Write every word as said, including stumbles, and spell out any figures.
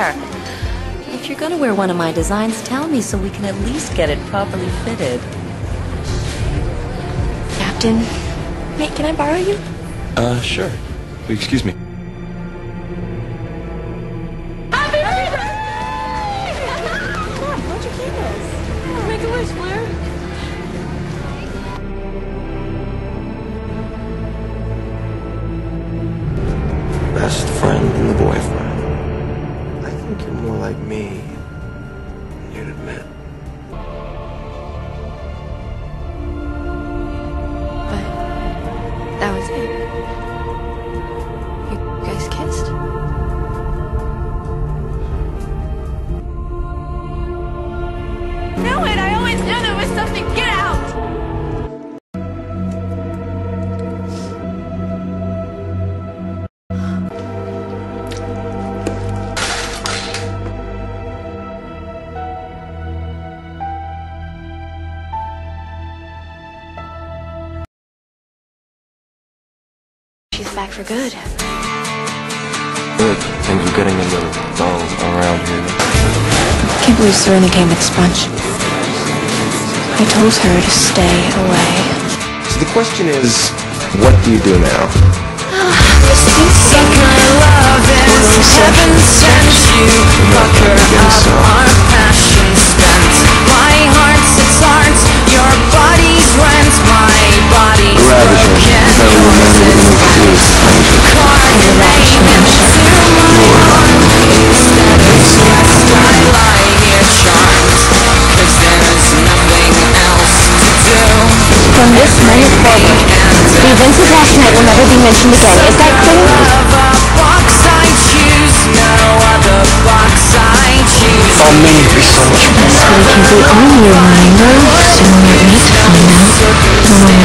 hair. If you're gonna wear one of my designs, tell me so we can at least get it properly fitted. Captain, mate, can I borrow you? Uh, sure. Excuse me. Happy birthday! Come on, why don't you keep us? Make a wish, Blair. Best friend and the boyfriend. I think you're more like me than you'd admit. But that was it. You guys kissed? Knew it! I always knew there was something. Get out! She's back for good. Good. Things are getting a little dull around here. I can't believe Serena came with Sponge. I told her to stay away. So the question is, what do you do now? Suck my love is heaven sent you. Fuck her up, our passion spent. My heart's its hearts, your body's rent. My body's broken. From this moment forward, the events of last night will never be mentioned again. Is that clear? For me, it'd be so much better. This way can be on your mind, though, so you might need to find out.